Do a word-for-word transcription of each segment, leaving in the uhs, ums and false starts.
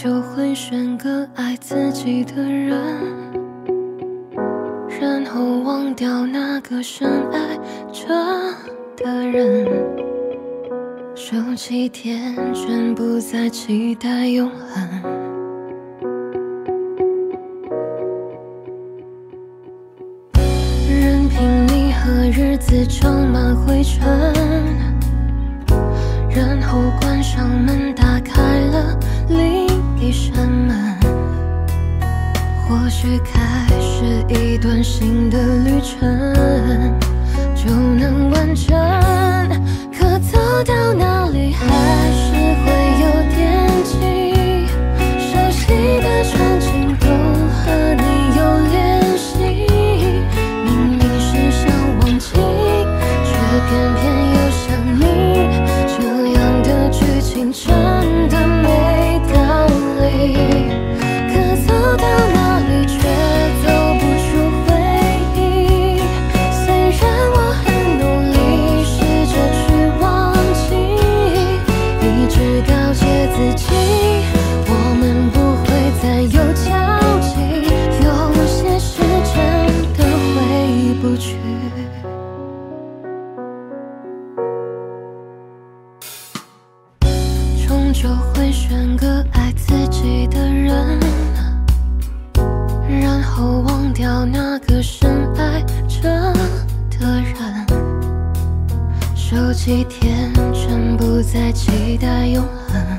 就会选个爱自己的人，然后忘掉那个深爱着的人。收起天真，不再期待永恒。 日子装满灰尘，然后关上门，打开了另一扇门。或许开始一段新的旅程，就能完成。可走到哪里，还是会有点急。熟悉的场景都和你有联系。 偏偏又想你，这样的剧情真的没道理。可走到哪里，却走不出回忆。虽然我很努力试着去忘记，一直告诫自己，我们不会再有交集。有些事真的回不去。 就会选个爱自己的人，然后忘掉那个深爱着的人。收起天真，不再期待永恒。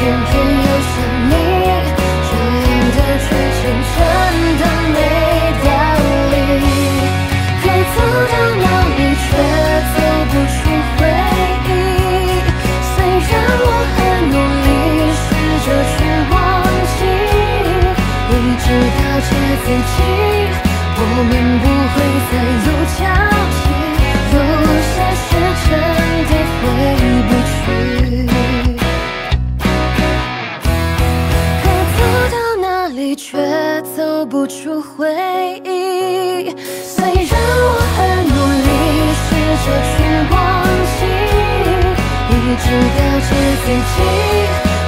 偏偏又想你，这样的剧情真的没道理。可走到哪里，却走不出回忆。虽然我很努力试着去忘记，一直告诫自己，我们不会再有交集。 却走不出回忆。虽然我很努力试着去忘记，一直告诫自己，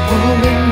我们。